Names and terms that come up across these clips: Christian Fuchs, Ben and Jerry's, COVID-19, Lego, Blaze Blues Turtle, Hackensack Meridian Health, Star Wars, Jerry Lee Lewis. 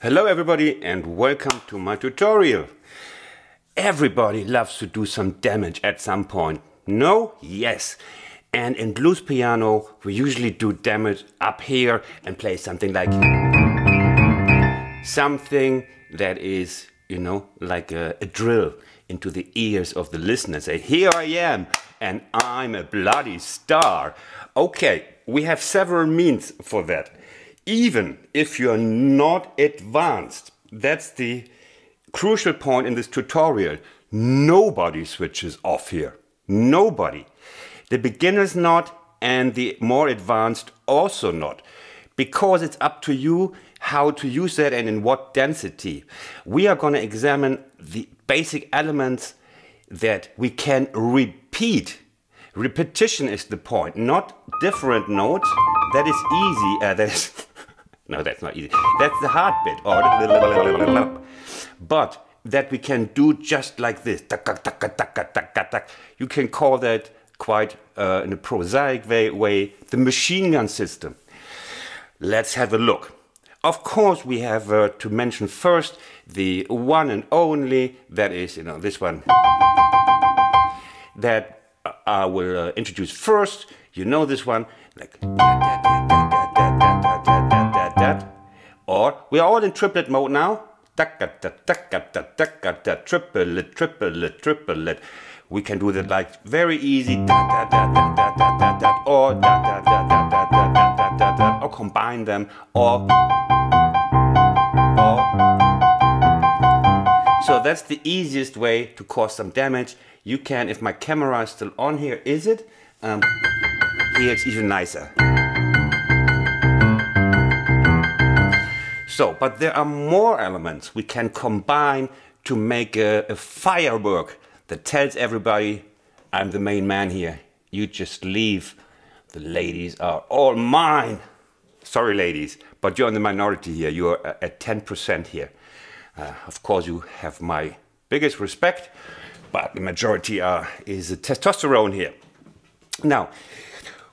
Hello everybody and welcome to my tutorial. Everybody loves to do some damage at some point. No? Yes. And in blues piano we usually do damage up here and play something like... something that is, you know, like a drill into the ears of the listener. Say, here I am and I'm a bloody star. Okay, we have several means for that. Even if you're not advanced, that's the crucial point in this tutorial. Nobody switches off here. Nobody. The beginners not, and the more advanced also not. Because it's up to you how to use that and in what density. We are going to examine the basic elements that we can repeat. Repetition is the point, not different notes. That is easy. No, that's not easy. That's the hard bit. Or but that we can do just like this. You can call that quite in a prosaic way the machine gun system. Let's have a look. Of course, we have to mention first the one and only. That is, you know, this one that I will introduce first. You know this one, like or we are all in triplet mode now. Triplet, triplet, triplet. We can do that like very easy or combine them or. So that's the easiest way to cause some damage. You can, if my camera is still on here, is it? Here it's even nicer. So, but there are more elements we can combine to make a firework that tells everybody, I'm the main man here. You just leave. The ladies are all mine. Sorry ladies, but you're in the minority here. You're at 10% here. Of course you have my biggest respect, but the majority is testosterone here. Now,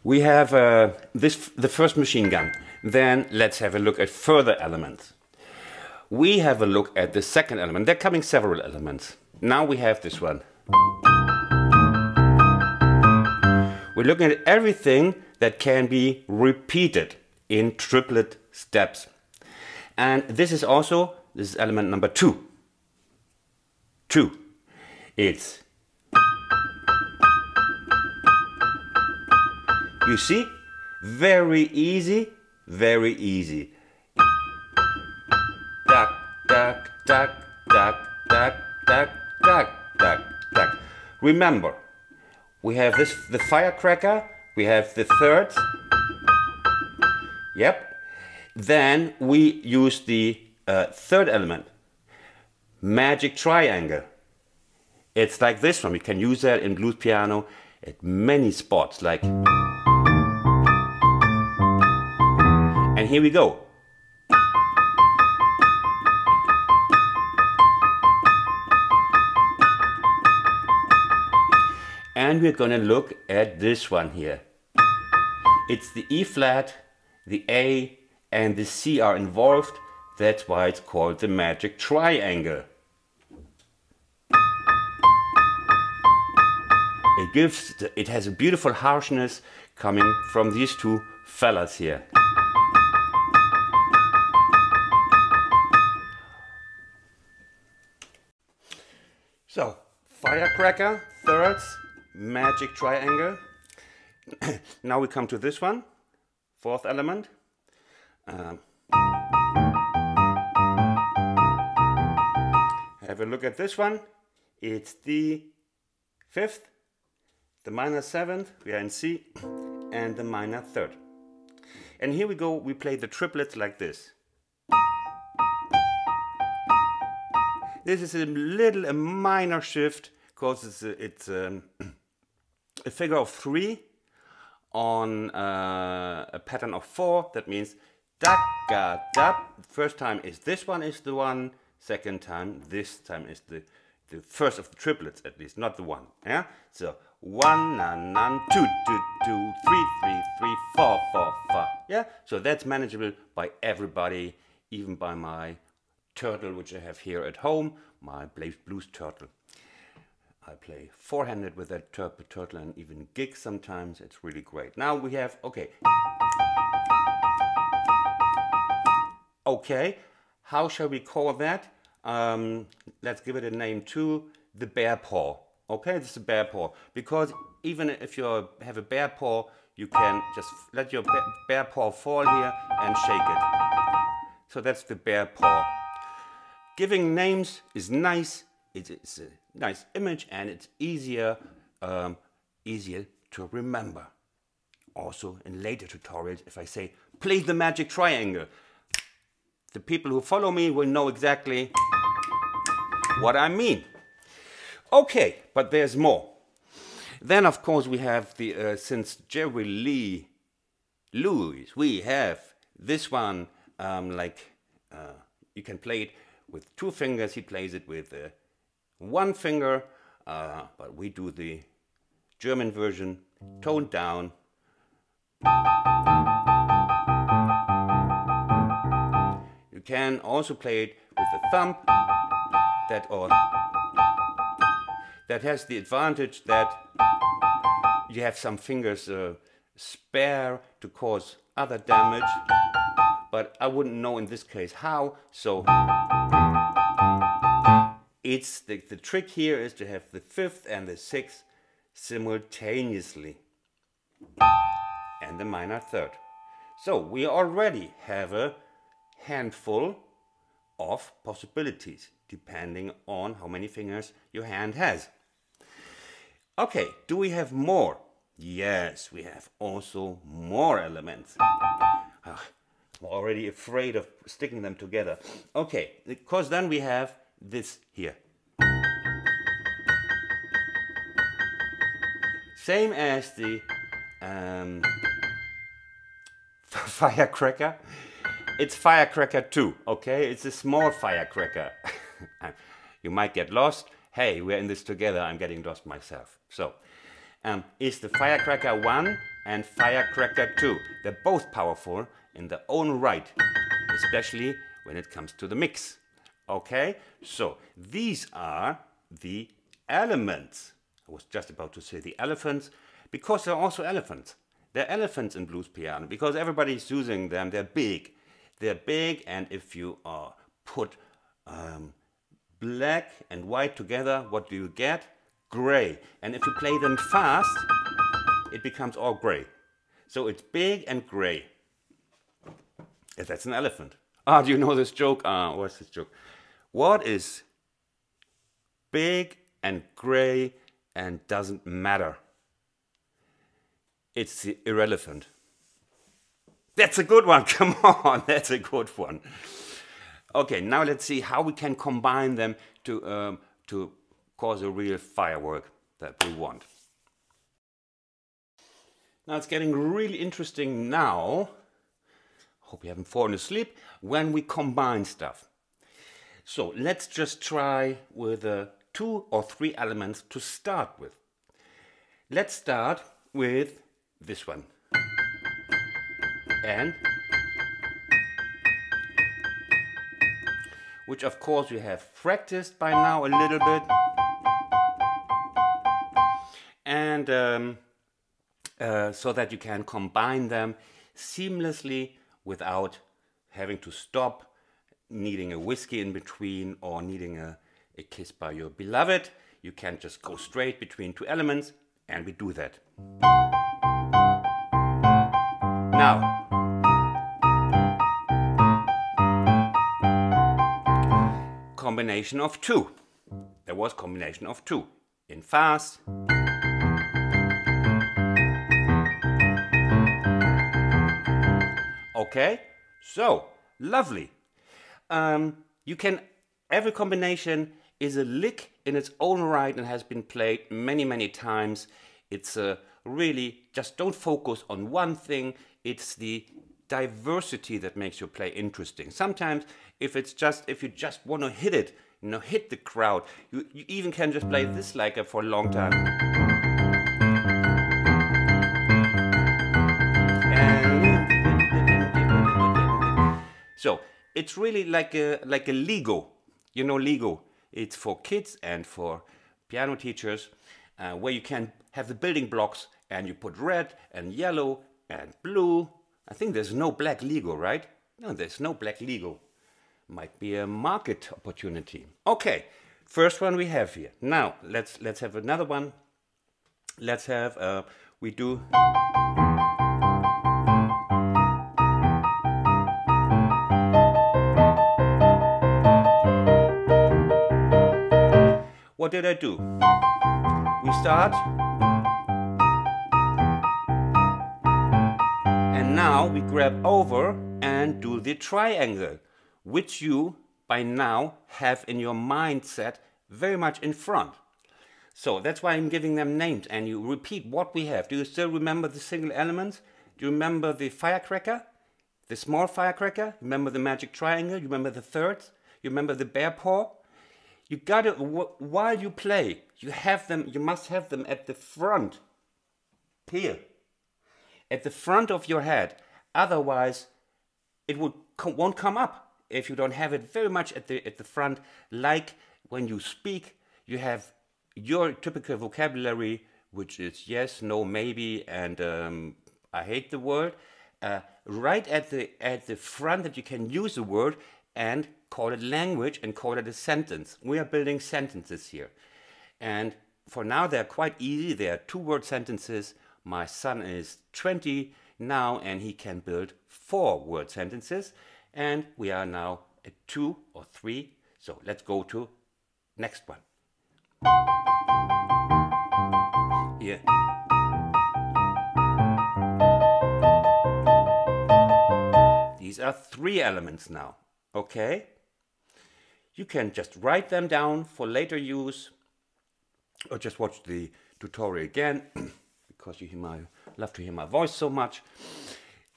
we have the first machine gun. Then let's have a look at further elements. We have a look at the second element. They're coming several elements. Now we have this one. We're looking at everything that can be repeated in triplet steps. And this is element number two. It's... you see? Very easy, very easy. Duck, duck, duck, duck, duck, duck, duck, duck, duck. Remember, we have this, the firecracker, we have the third. Yep. Then we use the third element, magic triangle. It's like this one. We can use that in blues piano at many spots, like... and here we go. And we're gonna look at this one here. It's the E flat, the A and the C are involved. That's why it's called the magic triangle. It gives, it has a beautiful harshness coming from these two fellas here. So, firecracker, thirds, magic triangle. Now we come to this one, fourth element. Have a look at this one. It's the fifth, the minor seventh, we are in C, and the minor third. And here we go, we play the triplets like this. This is a minor shift because it's a figure of three on a pattern of four. That means da ga da. First time is this one is the one. Second time, this time is the first of the triplets at least, not the one. Yeah. So 1 9 9 2 2 2 3 3 3 4 4 5. Yeah. So that's manageable by everybody, even by my turtle which I have here at home, my Blaze Blues Turtle. I play four-handed with that turtle and even gig sometimes. It's really great. Now we have, okay, how shall we call that? Let's give it a name too, the bear paw. Okay, this is a bear paw, because even if you have a bear paw, you can just let your bear paw fall here and shake it. So that's the bear paw. Giving names is nice. It's a nice image and it's easier, easier to remember. Also in later tutorials, if I say, play the magic triangle, the people who follow me will know exactly what I mean. Okay, but there's more. Then of course we have the, since Jerry Lee Lewis, we have this one, you can play it with two fingers, he plays it with one finger, but we do the German version, toned down. You can also play it with the thumb, that has the advantage that you have some fingers spare to cause other damage, but I wouldn't know in this case how, so it's the trick here is to have the fifth and the sixth simultaneously and the minor third. So we already have a handful of possibilities depending on how many fingers your hand has. Okay, do we have more? Yes, we have also more elements. I'm already afraid of sticking them together. Okay, because then we have this here. Same as the firecracker. It's firecracker 2, okay? It's a small firecracker. You might get lost. Hey, we're in this together. I'm getting lost myself. So, it's the firecracker 1 and firecracker 2. They're both powerful in their own right, especially when it comes to the mix. Okay, so these are the elements. I was just about to say the elephants, because they're also elephants. They're elephants in blues piano, because everybody's using them. They're big. They're big, and if you put black and white together, what do you get? Gray. And if you play them fast, it becomes all gray. So it's big and gray. If that's an elephant. Ah, do you know this joke? What's this joke? What is big and gray and doesn't matter? It's the irrelevant. That's a good one, come on, that's a good one. Okay, now let's see how we can combine them to cause a real firework that we want. Now it's getting really interesting now, hope you haven't fallen asleep, when we combine stuff. So let's just try with 2 or 3 elements to start with. Let's start with this one. And which of course you have practiced by now a little bit, and so that you can combine them seamlessly without having to stop, needing a whiskey in between or needing a kiss by your beloved. You can just go straight between 2 elements, and we do that. Now combination of 2. There was combination of 2 in fast. Okay, so lovely. You can, every combination is a lick in its own right and has been played many, many times. It's really, just don't focus on one thing. It's the diversity that makes your play interesting. Sometimes if you just want to hit it, you know, hit the crowd, you even can just play this like for a long time. And so It's really like a Lego, you know, Lego. It's for kids and for piano teachers, where you can have the building blocks and you put red and yellow and blue. I think there's no black Lego, right? No, there's no black Lego. Might be a market opportunity. Okay, first one we have here. Now let's have another one. Let's have we do. What did I do? We start, and now we grab over and do the triangle, which you by now have in your mindset very much in front. So that's why I'm giving them names, and you repeat what we have. Do you still remember the single elements? Do you remember the firecracker? The small firecracker? Remember the magic triangle? You remember the thirds? You remember the bear paw? You gotta, while you play, you have them, you must have them at the front, here, at the front of your head. Otherwise, it won't come up if you don't have it very much at the front. Like when you speak, you have your typical vocabulary, which is yes, no, maybe, and I hate the word, right at the front, that you can use the word and call it language and call it a sentence. We are building sentences here. And for now, they're quite easy. They are two-word sentences. My son is 20 now, and he can build four-word sentences. And we are now at 2 or 3. So let's go to next one. Here. These are 3 elements now, okay? You can just write them down for later use, or just watch the tutorial again, because you love to hear my voice so much.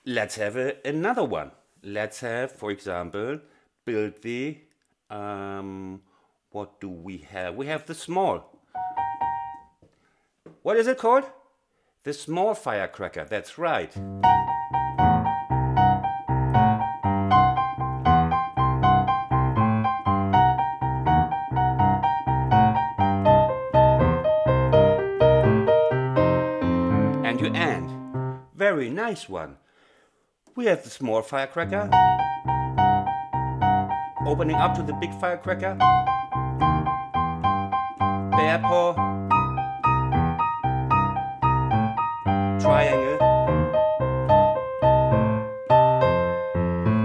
Let's have another one. Let's have, for example, build the, what do we have? We have the small. What is it called? The small firecracker, that's right. Very nice one. We have the small firecracker, opening up to the big firecracker, bear paw, triangle,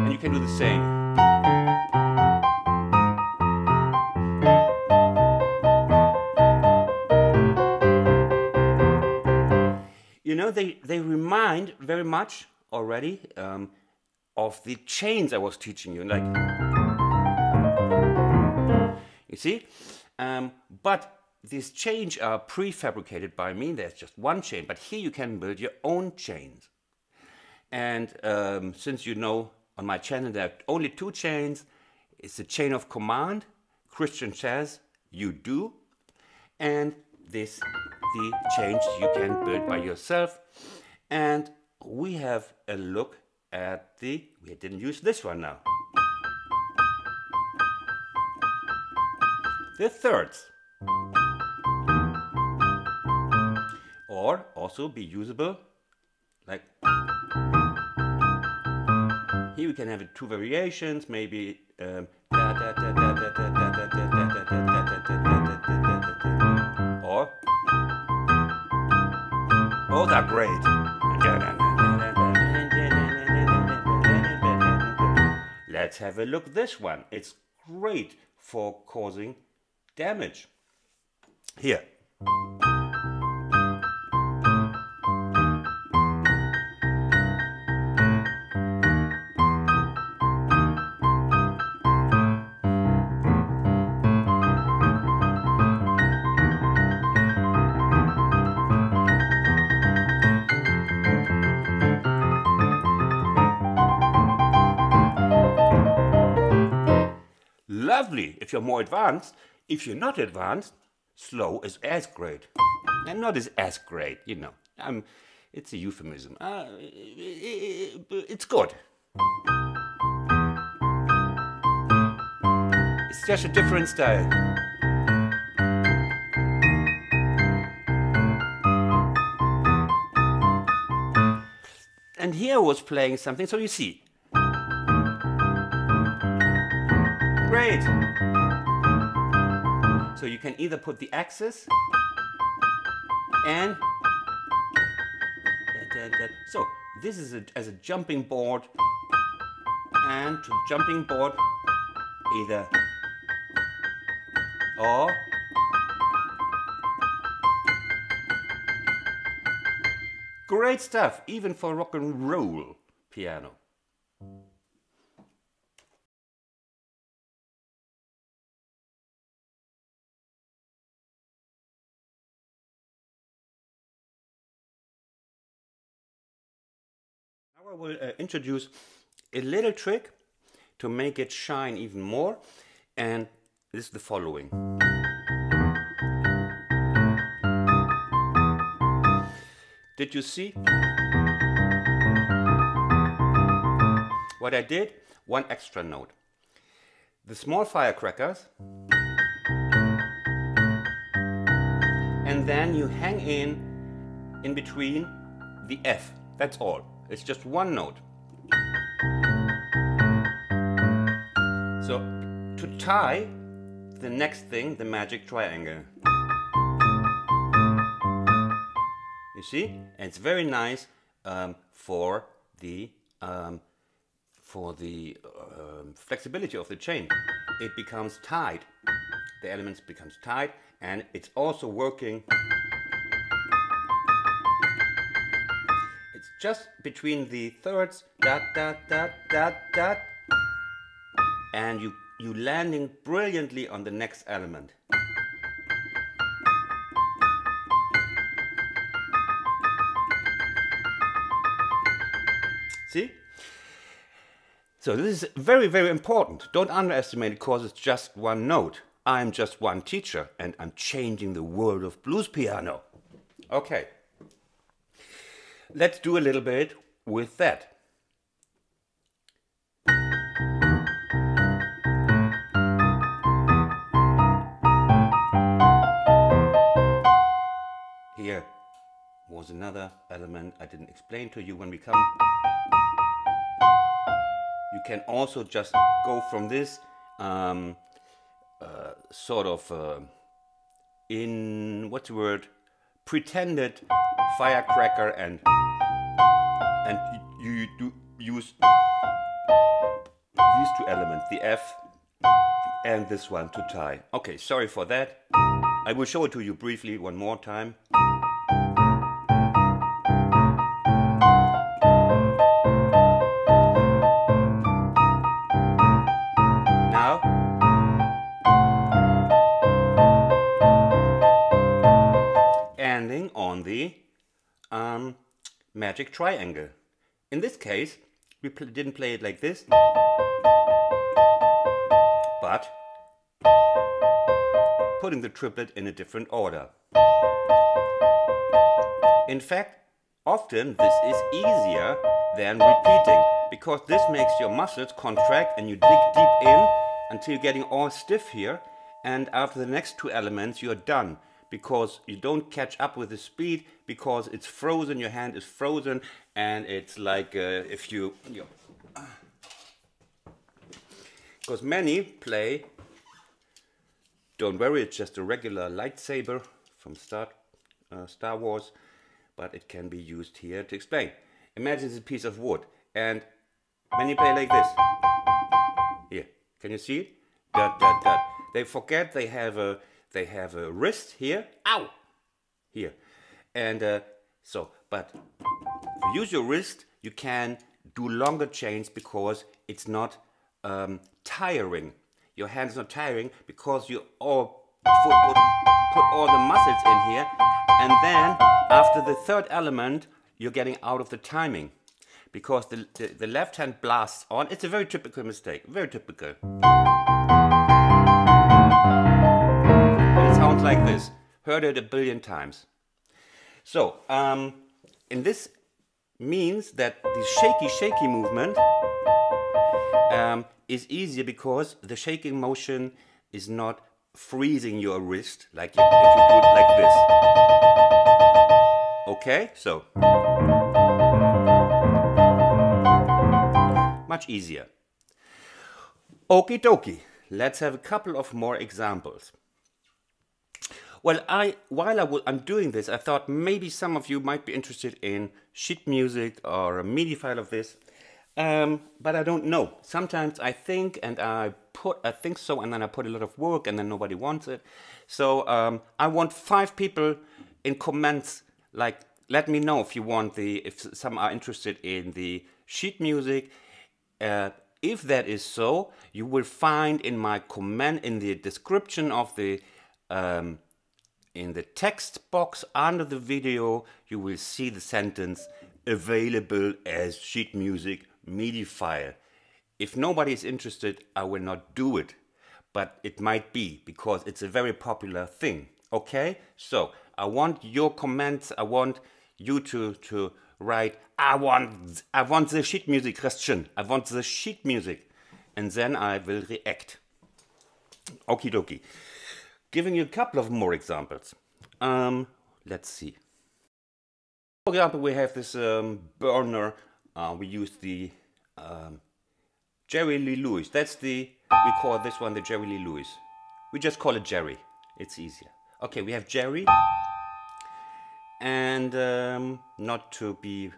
and you can do the same. You know, they remind very much already of the chains I was teaching you, like, you see? But these chains are prefabricated by me. There's just one chain, but here you can build your own chains. And since you know on my channel there are only 2 chains, it's the chain of command, Christian says, you do, and this, the change you can build by yourself. And we have a look at the, we didn't use this one now, the thirds, or also be usable like here. We can have 2 variations, maybe or both are great. Let's have a look at this one. It's great for causing damage. Here. Lovely if you're more advanced. If you're not advanced, slow is as great. And not is as great, you know. It's a euphemism. It's good. It's just a different style. And here I was playing something, so you see. Great! So you can either put the axis and... So this is as a jumping board, and to jumping board either or. Great stuff, even for rock and roll piano. Now I will introduce a little trick to make it shine even more, and this is the following. Did you see what I did? One extra note. The small firecrackers, and then you hang in between the F. That's all. It's just one note. So to tie the next thing, the magic triangle. See, and it's very nice for the flexibility of the chain. It becomes tight, the elements becomes tight, and it's also working. It's just between the thirds, dot dot dot dot dot, and you landing brilliantly on the next element. See? So this is very, very important. Don't underestimate it because it's just one note. I'm just one teacher and I'm changing the world of blues piano. Okay. Let's do a little bit with that. Here was another element I didn't explain to you when we come. You can also just go from this sort of pretended firecracker, and you do use these two elements, the F and this one, to tie. Okay, sorry for that. I will show it to you briefly one more time. Magic triangle. In this case, we didn't play it like this, but putting the triplet in a different order. In fact, often this is easier than repeating, because this makes your muscles contract and you dig deep in until you're getting all stiff here, and after the next two elements you're done. Because you don't catch up with the speed, because it's frozen, your hand is frozen, and it's like if you... Because many play, don't worry, it's just a regular lightsaber from Star Wars, but it can be used here to explain. Imagine it's a piece of wood, and many play like this. Here, can you see it? Dot, dot, dot. They forget they have a... They have a wrist here, ow, here, and but if you use your wrist, you can do longer chains because it's not tiring. Your hand's not tiring because you all put all the muscles in here, and then after the third element, you're getting out of the timing because the left hand blasts on. It's a very typical mistake, very typical. Like this, heard it a billion times. So, and this means that the shaky movement is easier because the shaking motion is not freezing your wrist like if you do it like this. Okay, so much easier. Okie dokie, let's have a couple of more examples. Well, while I'm doing this, I thought maybe some of you might be interested in sheet music or a MIDI file of this, but I don't know. Sometimes I think and I think so, and then I put a lot of work, and then nobody wants it. So I want 5 people in comments, like, let me know if you want if some are interested in the sheet music. If that is so, you will find in my comment in the description of the. In the text box under the video, you will see the sentence available as sheet music MIDI file. If nobody is interested, I will not do it, but it might be because it's a very popular thing. Okay, so I want your comments. I want you to write, I want the sheet music, Christian. I want the sheet music, and then I will react. Okie dokie. Giving you a couple of more examples. Let's see. For example, we have this burner. We use the Jerry Lee Lewis. We call this one the Jerry Lee Lewis. We just call it Jerry. It's easier. Okay, we have Jerry. And not to be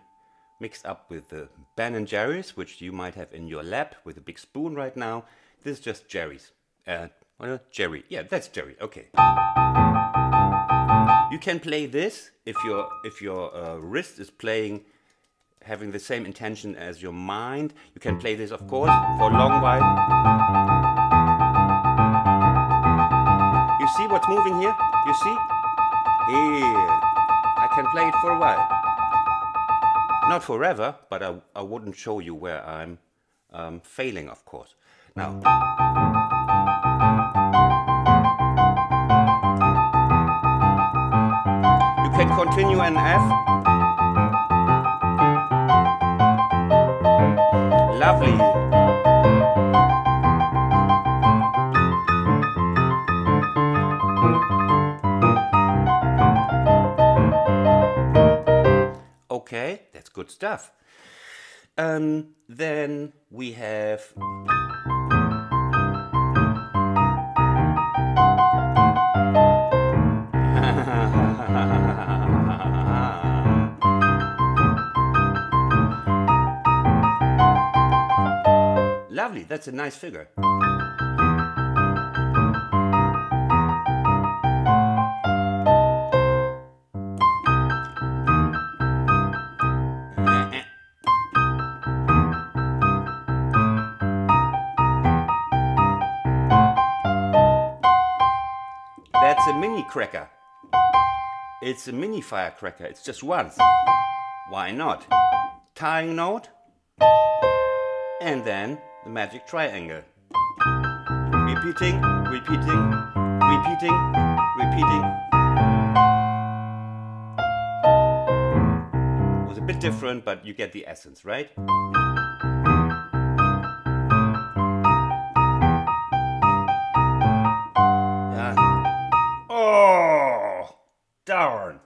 mixed up with the Ben and Jerry's, which you might have in your lap with a big spoon right now. This is just Jerry's. Well, Jerry, yeah, that's Jerry. Okay. You can play this if your wrist is playing, having the same intention as your mind. You can play this, of course, for a long while. You see what's moving here? You see? Yeah. I can play it for a while. Not forever, but I wouldn't show you where I'm failing, of course. Now. You can continue an F. Lovely. Okay, that's good stuff. Then we have... Lovely, that's a nice figure. That's a mini cracker. It's a mini firecracker, it's just once. Why not? Tying note, and then the magic triangle. Repeating, repeating, repeating, repeating. It was a bit different, but you get the essence, right? Darn.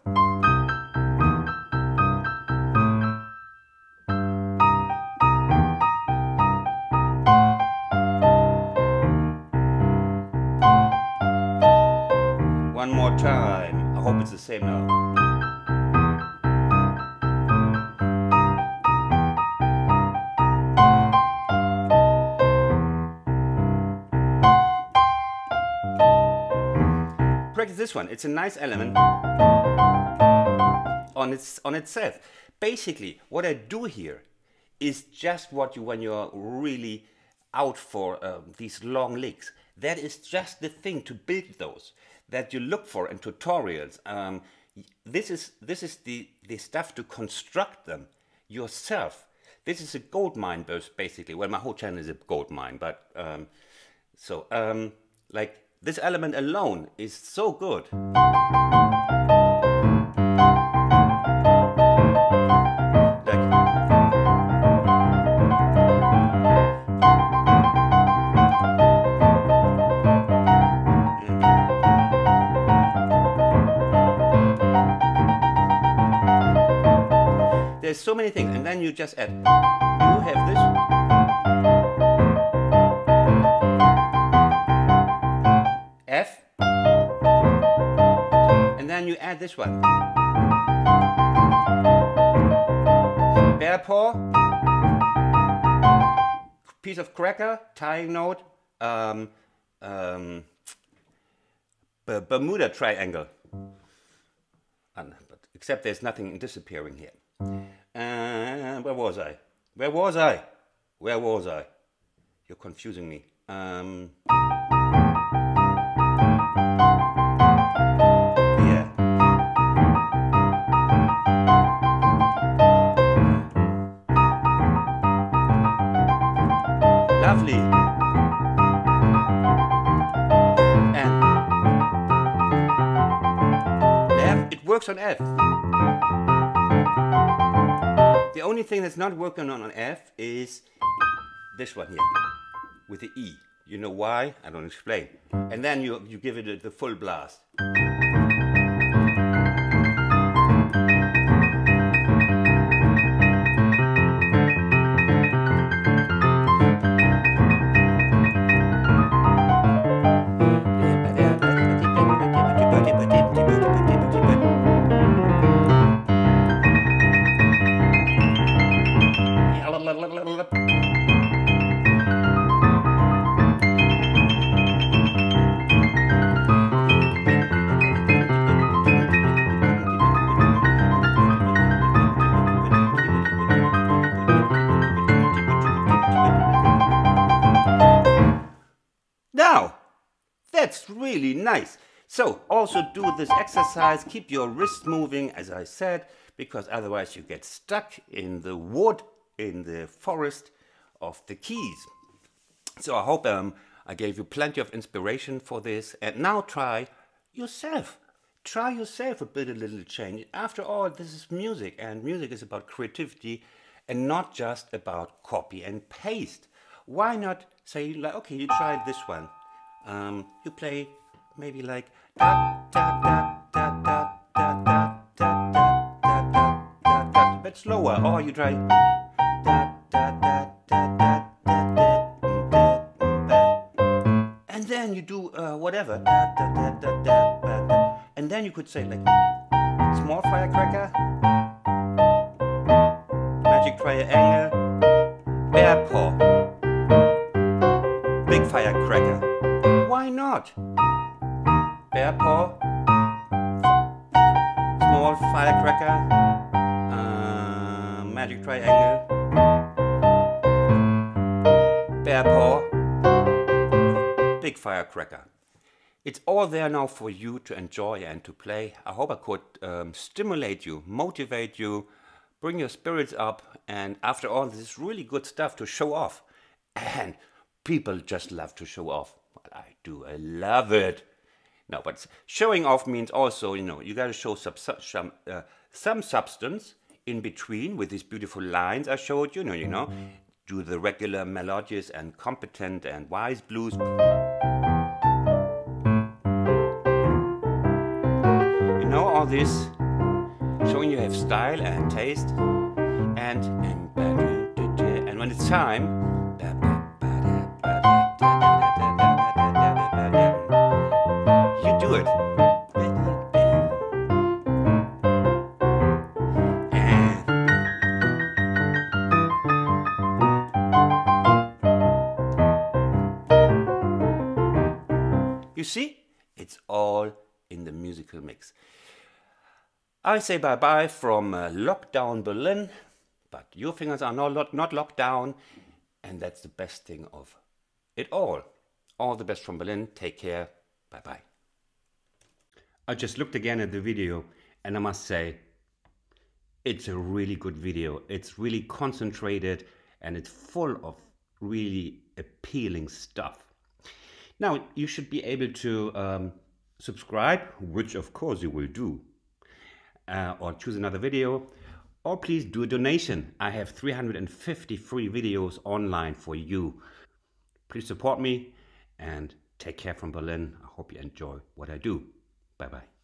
One more time. I hope it's the same now. Practice this one. It's a nice element. On itself. Basically, what I do here is just what you, when you're really out for these long licks, that is just the thing to build those that you look for in tutorials. This is the stuff to construct them yourself. This is a gold mine, basically. Well, my whole channel is a gold mine, but like this element alone is so good. There's so many things, and then you just add. You have this. F. And then you add this one. Bear paw. Piece of cracker, tying note, Bermuda Triangle. But except there's nothing disappearing here. Where was I? Where was I? Where was I? You're confusing me. Yeah. Lovely. On F. The only thing that's not working on F is this one here with the E. You know why? I don't explain. And then you give it the full blast. Really nice. So also do this exercise, keep your wrist moving, as I said, because otherwise you get stuck in the wood, in the forest of the keys. So I hope I gave you plenty of inspiration for this, and now try yourself. Try yourself a bit, a little change. After all, this is music, and music is about creativity and not just about copy and paste. Why not say, like, okay, you tried this one. You play maybe like a bit slower, or you try and then you do whatever, and then you could say like small firecracker, magic triangle, bear paw, big firecracker. Why not? Bear paw, small firecracker, magic triangle, bear paw, big firecracker. It's all there now for you to enjoy and to play. I hope I could stimulate you, motivate you, bring your spirits up, and after all, this is really good stuff to show off. And people just love to show off. I do. I love it. No, but showing off means also, you know, you got to show some substance in between with these beautiful lines I showed you. You know, do the regular melodious and competent and wise blues. You know, all this showing you have style and taste, and when it's time. You see, it's all in the musical mix. I say bye-bye from lockdown Berlin, but your fingers are not locked down, and that's the best thing of it all. All the best from Berlin. Take care. Bye-bye. I just looked again at the video, and I must say, it's a really good video. It's really concentrated, and it's full of really appealing stuff. Now, you should be able to subscribe, which of course you will do, or choose another video, or please do a donation. I have 350 free videos online for you. Please support me, and take care from Berlin. I hope you enjoy what I do. Bye-bye.